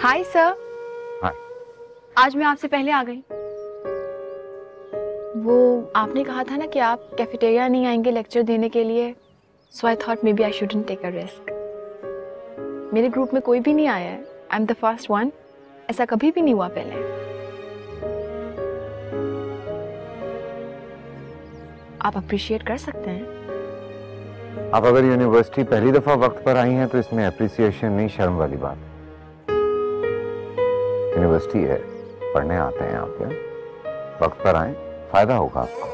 Hi sir. हाय। आज मैं आपसे पहले आ गई। वो आपने कहा था ना कि आप कैफेटेरिया नहीं आएंगे लेक्चर देने के लिए, so I thought maybe I shouldn't take a risk. मेरे ग्रुप में कोई भी नहीं आया है, I am the first one. ऐसा कभी भी नहीं हुआ पहले। आप अप्रिशिएट कर सकते हैं। आप अगर यूनिवर्सिटी पहली दफा वक्त पर आई हैं तो इसमें अप्रिसिएशन नहीं, शर्म वाली बात। यूनिवर्सिटी है, पढ़ने आते हैं आप, क्या वक्त पर आए, फायदा होगा आपको।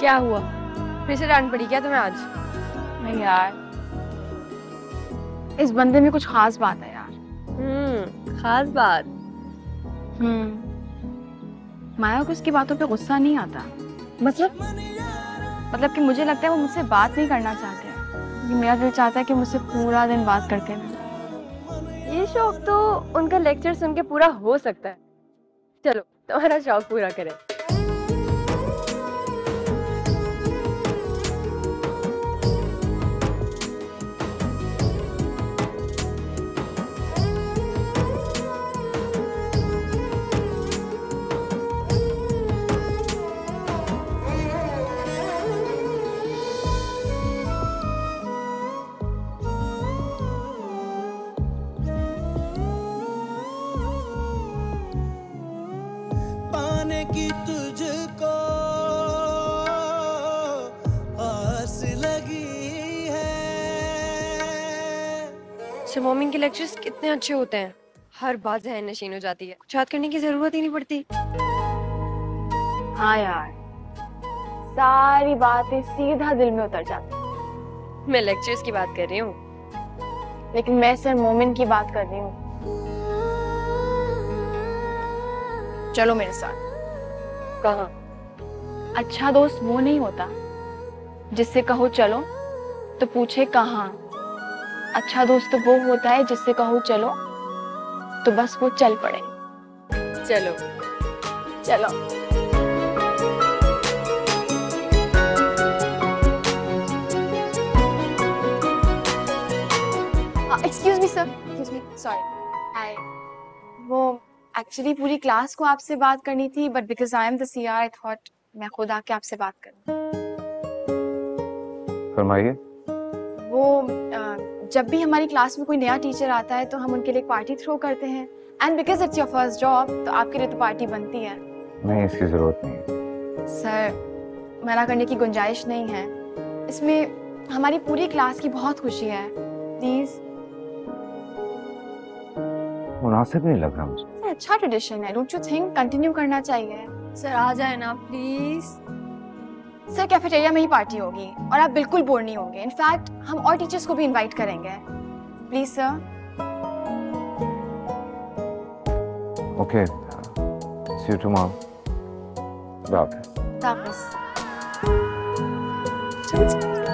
क्या हुआ, फिर से डांट पड़ी क्या तुम्हें आज? नहीं यार, इस बंदे में कुछ खास बात है यार। खास बात। माया को उसकी बातों पे गुस्सा नहीं आता। मतलब कि मुझे लगता है वो मुझसे बात नहीं करना चाहते हैं। मेरा दिल चाहता है कि मुझसे पूरा दिन बात करते रहें। ये शौक तो उनका लेक्चर सुन के पूरा हो सकता है। चलो तुम्हारा शौक पूरा करें। मोमिन के लेक्चर्स कितने अच्छे होते हैं, हर बात जहन नशीन हो जाती है, कुछ याद करने की जरूरत ही नहीं पड़ती। हाँ यार, सारी बातें सीधा दिल में उतर जाती। मैं लेक्चर्स की बात कर रही हूँ, लेकिन मैं सर मोमिन की बात कर रही हूँ। चलो मेरे साथ। कहाँ? अच्छा दोस्त वो नहीं होता जिससे कहो चलो तो पूछे कहाँ, अच्छा दोस्त तो वो होता है जिससे कहो चलो तो बस वो चल पड़े। चलो चलो। Excuse me sir. Excuse me, sorry. Hi. वो एक्चुअली पूरी क्लास को आपसे बात करनी थी, but because I am the CR I thought मैं खुद आके आपसे बात करूं। फरमाइए। वो जब भी हमारी क्लास में कोई नया टीचर आता है तो हम उनके लिए पार्टी थ्रो करते हैं, and because it's your first job तो आपके लिए तो पार्टी बनती है। नहीं, इसकी जरूरत नहीं सर, मना करने की गुंजाइश नहीं है। इसमें हमारी पूरी क्लास की बहुत खुशी है, प्लीज। मुनासिब नहीं लग रहा मुझे सर। अच्छा ट्रेडिशन है, डोंट यू थिंक कंटिन्यू करना चाहिए? सर आ जाए ना प्लीज। सर कैफेटेरिया में ही पार्टी होगी और आप बिल्कुल बोर नहीं होंगे। इनफैक्ट हम और टीचर्स को भी इनवाइट करेंगे, please sir. Okay, see you tomorrow.